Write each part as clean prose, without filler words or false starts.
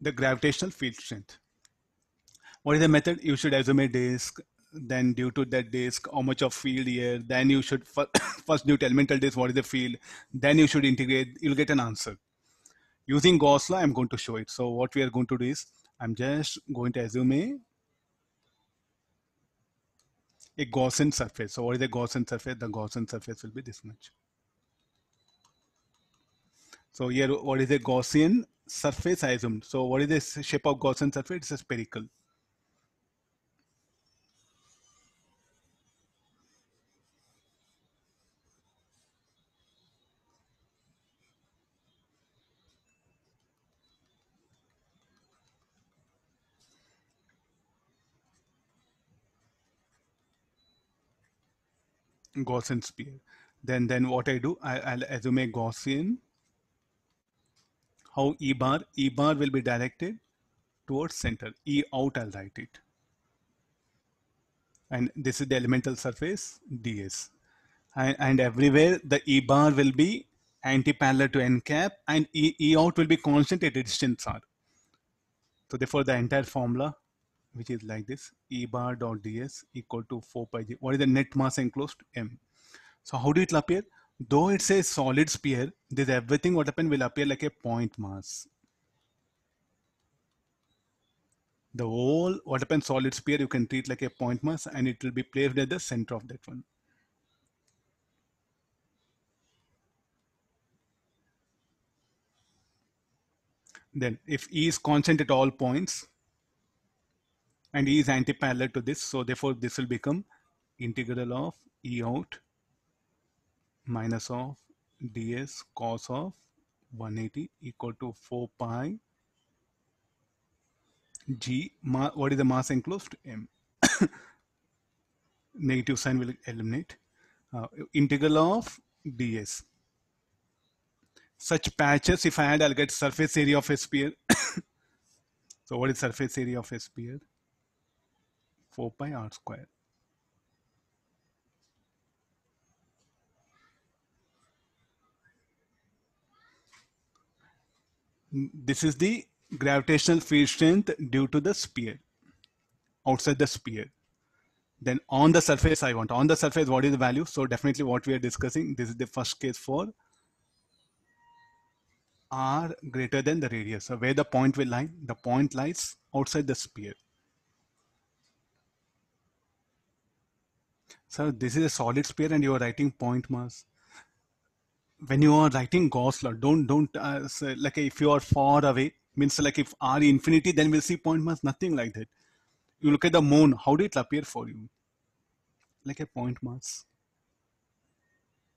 the gravitational field strength. What is the method? You should assume a disk, then due to that disk, how much of field here, then you should first do elemental disk, what is the field, then you should integrate, you'll get an answer. Using Gauss law, I'm going to show it. So what we are going to do is, I'm just going to assume a Gaussian surface. So what is a Gaussian surface? The Gaussian surface will be this much. So here, what is a Gaussian surface I assumed? So what is the shape of Gaussian surface? It's a spherical. Gaussian sphere. Then what I do, I'll assume a Gaussian. How E bar will be directed towards center. E out, I'll write it. And this is the elemental surface ds. And everywhere the E bar will be anti-parallel to n cap, and E out will be constant at a distance r. So therefore the entire formula, which is like this, E bar dot ds equal to 4 pi g. What is the net mass enclosed? M. So how do it appear? Though it's a solid sphere, this everything what happened will appear like a point mass. The whole what happened solid sphere you can treat like a point mass, and it will be placed at the center of that one. Then if E is constant at all points, and E is anti-parallel to this, so therefore this will become integral of E out minus of ds cos of 180 equal to 4 pi g. What is the mass enclosed? M. Negative sign will eliminate. Integral of ds. Such patches, if I add, I'll get surface area of a sphere. So what is surface area of a sphere? 4 pi r square. This is the gravitational field strength due to the sphere, outside the sphere. Then on the surface I want. On the surface, what is the value? So definitely what we are discussing, this is the first case for r greater than the radius. So where the point will lie? The point lies outside the sphere. So this is a solid sphere and you are writing point mass. When you are writing Gauss law, don't say like if you are far away, means like if r infinity, then we'll see point mass, nothing like that. You look at the moon, how did it appear for you? Like a point mass.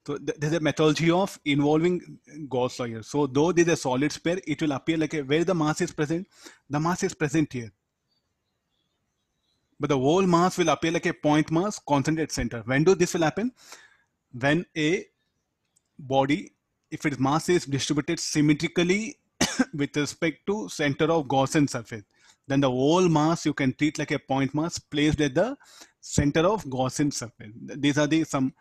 So there's a methodology of involving Gauss law here. So though there's a solid sphere, it will appear like a, where the mass is present, the mass is present here. But the whole mass will appear like a point mass constant at center. When do this will happen? When a body, if its mass is distributed symmetrically with respect to center of Gaussian surface, then the whole mass you can treat like a point mass placed at the center of Gaussian surface. These are the some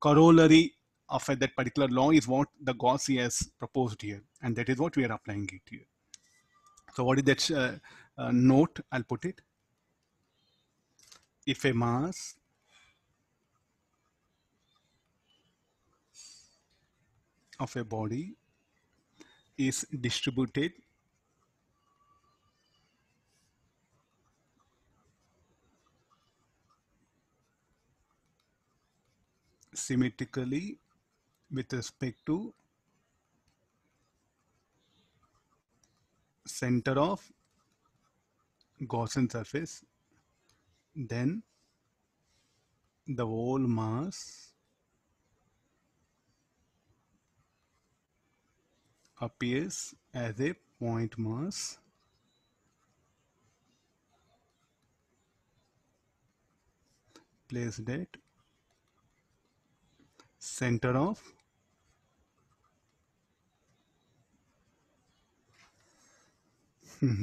corollary of that particular law is what the Gauss has proposed here, and that is what we are applying it here. So what is that note? I'll put it. If a mass of a body is distributed symmetrically with respect to center of Gaussian surface, then the whole mass appears as a point mass placed at center of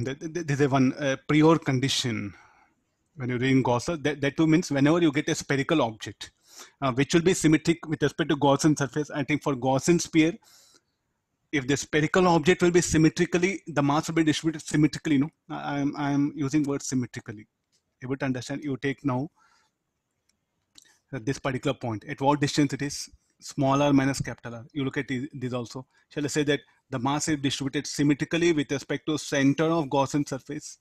this is one prior condition when you're doing Gauss, that too means whenever you get a spherical object which will be symmetric with respect to Gaussian surface. I think for Gaussian sphere, if the spherical object will be symmetrically, the mass will be distributed symmetrically. No, I am using word symmetrically. Able to understand? You take now this particular point. At what distance it is? Small r minus capital R. You look at this also. Shall I say that the mass is distributed symmetrically with respect to center of Gaussian surface?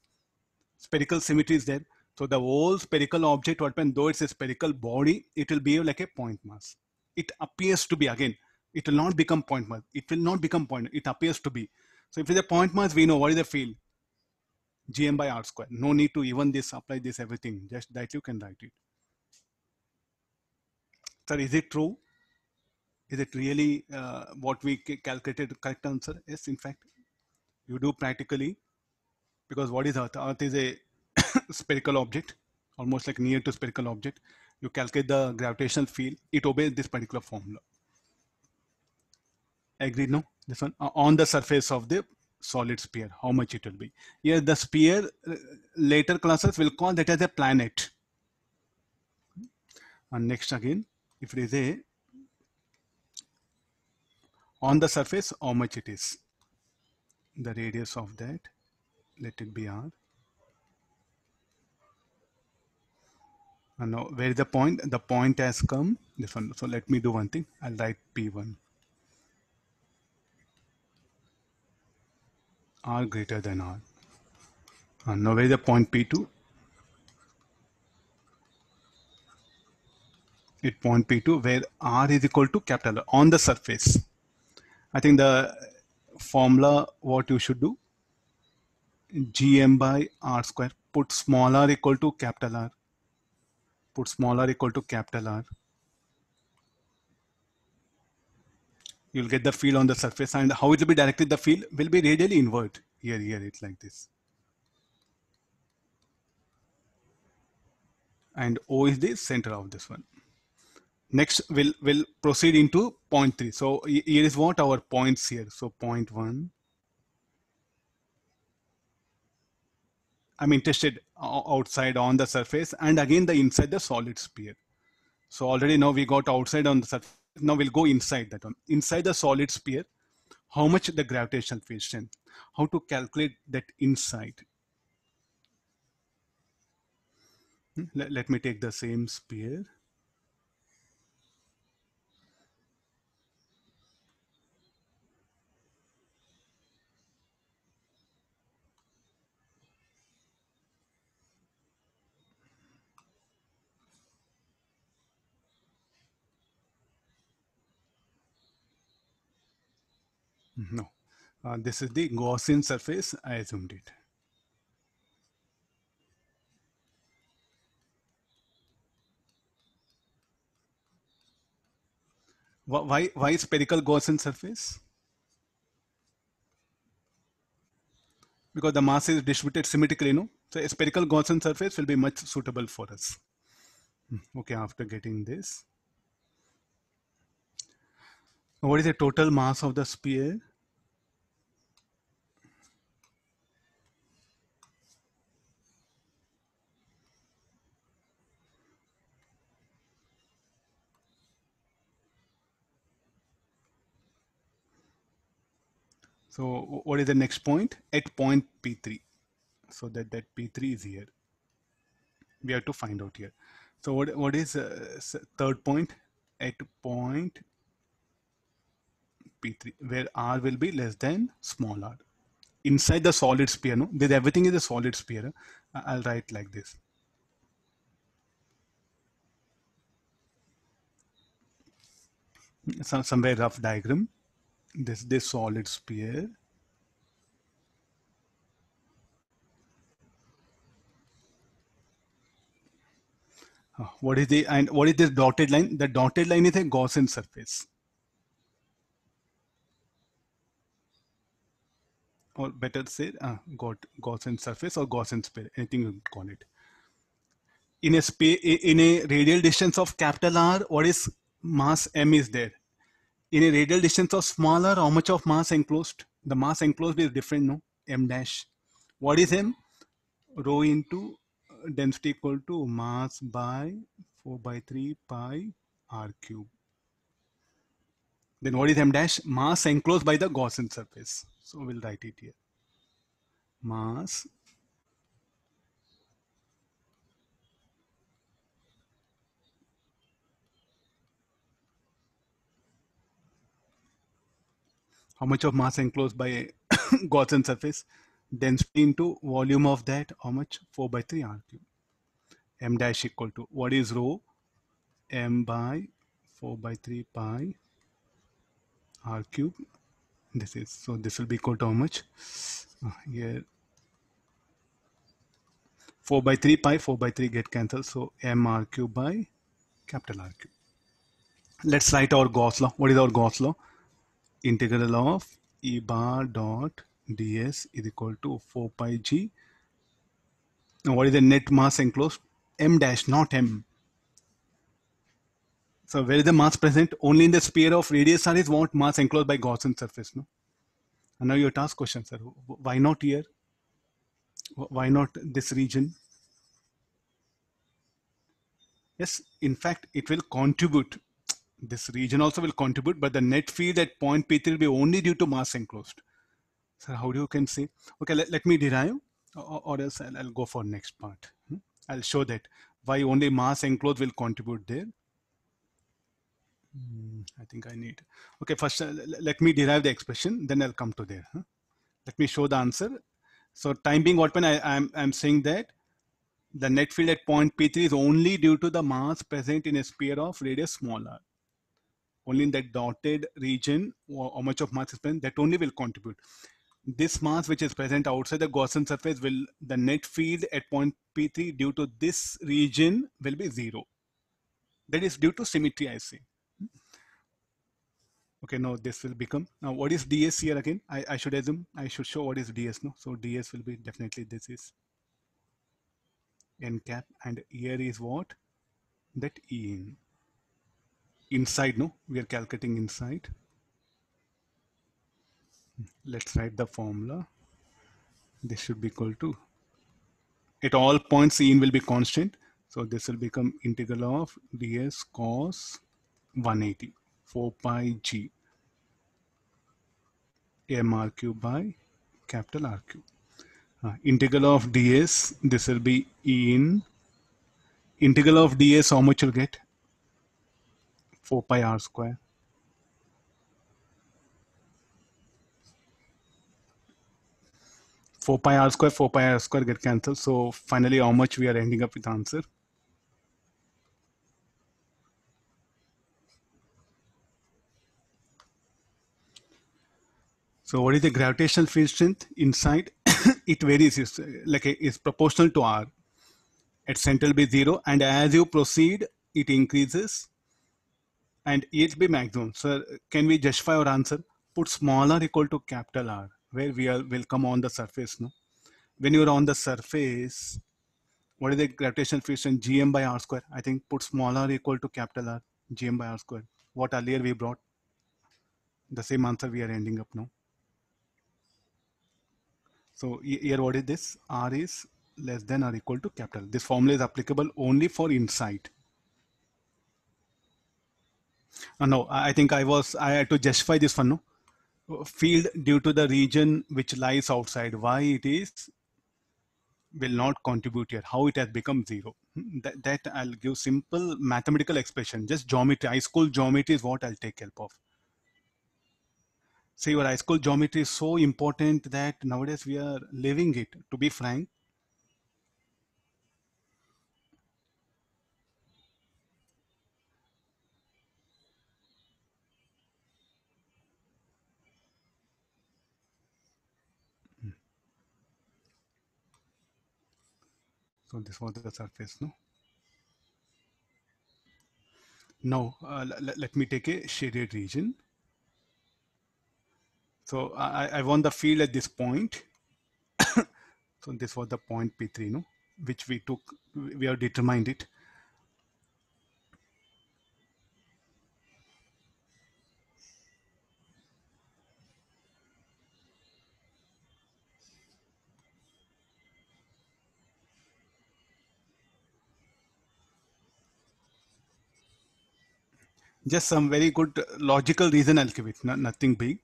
Spherical symmetry is there. So the whole spherical object, what happens, though it's a spherical body, it will behave like a point mass. It appears to be, again, it will not become point mass. It will not become point. It appears to be. So if it's a point mass, we know what is the field. Gm by r square. No need to even this, apply this, everything. Just that you can write it. Sir, is it true? Is it really what we calculated the correct answer? Yes, in fact, you do practically. Because what is Earth? Earth is a spherical object, almost like near to spherical object. You calculate the gravitational field. It obeys this particular formula. Agreed? No? This one? On the surface of the solid sphere, how much it will be. Here, the sphere, later classes will call that as a planet. And next again, if it is a, on the surface, how much it is. The radius of that, let it be R. And now, where is the point? The point has come, this one. So let me do one thing. I'll write P1. R greater than R. And now, where is the point P2? At point P2, where R is equal to capital R, on the surface. I think the formula, what you should do, Gm by R square, put small r equal to capital R. Put small r equal to capital R. You'll get the field on the surface, and how it will be directed, the field will be radially inward. Here, it's like this. And O is the center of this one. Next, we'll proceed into point 3. So here is what our points here. So point 1. I'm interested outside on the surface, and again the inside the solid sphere. So already now we got outside on the surface. Now we'll go inside that one. Inside the solid sphere, how much the gravitational field strength? How to calculate that inside? Let me take the same sphere. No, this is the Gaussian surface. I assumed it. Why spherical Gaussian surface? Because the mass is distributed symmetrically, no? So a spherical Gaussian surface will be much suitable for us. Okay, after getting this. What is the total mass of the sphere? So what is the next point? At point P3. So that P3 is here. We have to find out here. So what is third point? At point P3, where R will be less than small r. Inside the solid sphere, no? This everything is a solid sphere. I'll write like this. Somewhere rough diagram. This solid sphere. What is the, and what is this dotted line? The dotted line is a Gaussian surface. Or better say, Gaussian surface or Gaussian sphere, anything you call it. In a radial distance of capital R, what is mass m is there? In a radial distance of small r, how much of mass enclosed? The mass enclosed is different, no? M dash. What is m? Rho into density equal to mass by 4/3 pi r cube. Then what is m dash? Mass enclosed by the Gaussian surface. So we'll write it here. Mass how much of mass enclosed by Gaussian surface, density into volume of that, how much? 4 by 3 r cube. M dash equal to, what is rho? M by 4 by 3 pi r cube. This is, so this will be equal to how much? Here 4 by 3 pi, 4 by 3 get cancelled. So m r cube by capital R cube. Let's write our Gauss law. What is our Gauss law? Integral of E bar dot ds is equal to 4 pi g. Now what is the net mass enclosed? M dash, not m. So where is the mass present? Only in the sphere of radius r is what? Mass enclosed by Gaussian surface. No? And now your task question, sir. Why not here? Why not this region? Yes, in fact, it will contribute. This region also will contribute, but the net field at point P3 will be only due to mass enclosed. So how do you can say? Okay, let me derive, or else I'll go for next part. I'll show that why only mass enclosed will contribute there. I think I need, okay, first let me derive the expression, then I'll come to there. Let me show the answer. So time being, what when I'm saying that the net field at point P3 is only due to the mass present in a sphere of radius small r. Only in that dotted region, how much of mass is present, that only will contribute. This mass which is present outside the Gaussian surface will, the net field at point P3 due to this region will be zero. That is due to symmetry, I say. Okay, now this will become, now what is ds here again? I should assume, I should show what is ds now. So ds will be definitely, this is n cap, and here is what? That E in. Inside, no, we are calculating inside. Let's write the formula. This should be equal to, at all points E in will be constant, so this will become integral of ds cos 180 4 pi g m r cube by capital R cube. Integral of ds, this will be E in. Integral of ds, how much you'll get? 4 pi r square. Four pi r square get cancelled. So finally, how much we are ending up with answer? So what is the gravitational field strength inside? It varies. It's like it's proportional to r. At center will be zero, and as you proceed, it increases. And it will be maximum. So can we justify our answer? Put smaller equal to capital R, where we are, will come on the surface. No? When you are on the surface, what is the gravitational field strength? Gm by r square. I think put smaller equal to capital R, Gm by r square. What earlier we brought. The same answer we are ending up now. So here what is this? R is less than or equal to capital. This formula is applicable only for inside. No, I think I had to justify this one. No? Field due to the region which lies outside, why it is, will not contribute here, how it has become zero. That I'll give simple mathematical expression, just geometry. High school geometry is what I'll take help of. See, your high school geometry is so important that nowadays we are leaving it, to be frank. So this was the surface, no? Now, let me take a shaded region. So I want the field at this point. So this was the point P3, no? Which we took, we have determined it. Just some very good logical reason I'll give it, nothing big.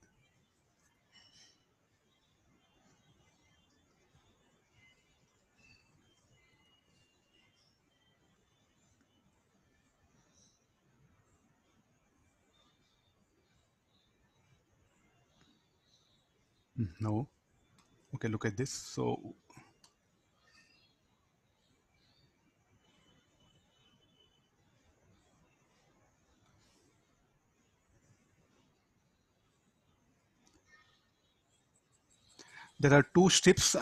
No. Okay, look at this. So there are two strips, two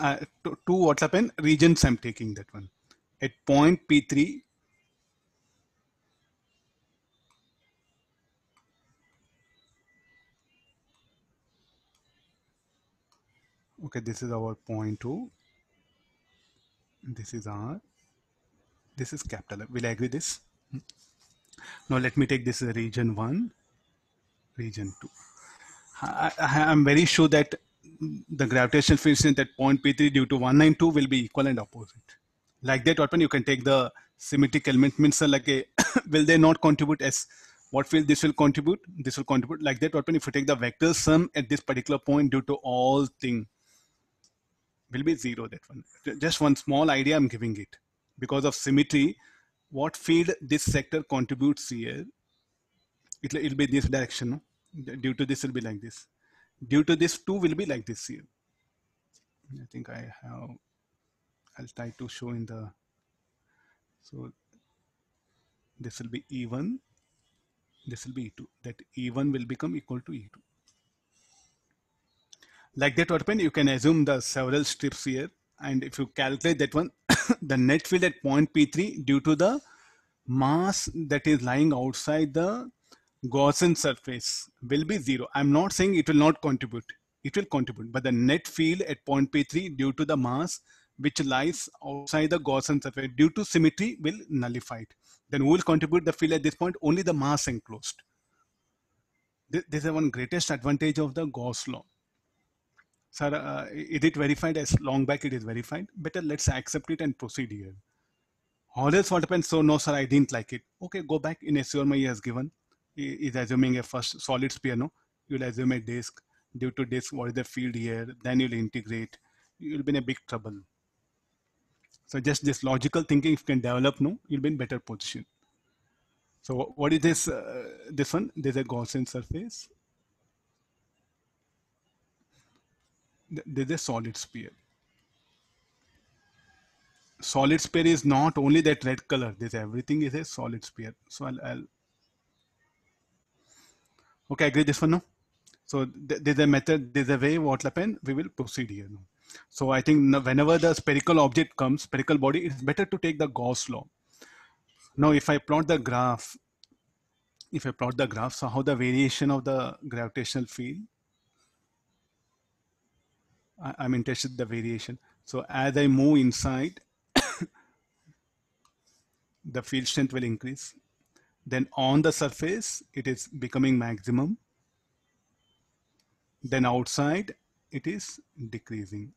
WhatsApp and regions. I'm taking that one at point P3. Okay, this is our point 2. This is R. This is capital. Will I agree this? Now let me take this as region 1, region 2. I'm very sure that the gravitational fields in that point P3 due to 192 will be equal and opposite. Like that, you can take the symmetric element means like a will they not contribute as what field this will contribute? This will contribute like that. If you take the vector sum at this particular point due to all thing will be 0. That one. Just one small idea I'm giving it because of symmetry. What field this sector contributes here? It'll be this direction. No? Due to this will be like this. Due to this 2 will be like this here. I think I'll try to show in the. So this will be E1. This will be E2. That E1 will become equal to E2. Like that, you can assume the several strips here, and if you calculate that one, the net field at point P3 due to the mass that is lying outside the Gaussian surface will be 0. I'm not saying it will not contribute. It will contribute, but the net field at point P3 due to the mass which lies outside the Gaussian surface due to symmetry will nullify it. Then who will contribute the field at this point? Only the mass enclosed. This is one greatest advantage of the Gauss law. Sir, is it verified? As long back it is verified. Better let's accept it and proceed here. Or else what happens? So no sir, I didn't like it. Okay, go back in SURMI he has given. He is assuming a first solid sphere, no? You'll assume a disk. Due to disk, what is the field here? Then you'll integrate. You'll be in a big trouble. So just this logical thinking, if you can develop, no, you'll be in better position. So what is this? This one, there's a Gaussian surface. There's a solid sphere. Solid sphere is not only that red color. This everything is a solid sphere. So okay, agree this one now. So there's a method, there's a way what will happen. We will proceed here now. So I think whenever the spherical object comes, spherical body, it's better to take the Gauss law. Now, if I plot the graph, so how the variation of the gravitational field? I'm interested in the variation. So as I move inside, the field strength will increase. Then on the surface, it is becoming maximum. Then outside, it is decreasing.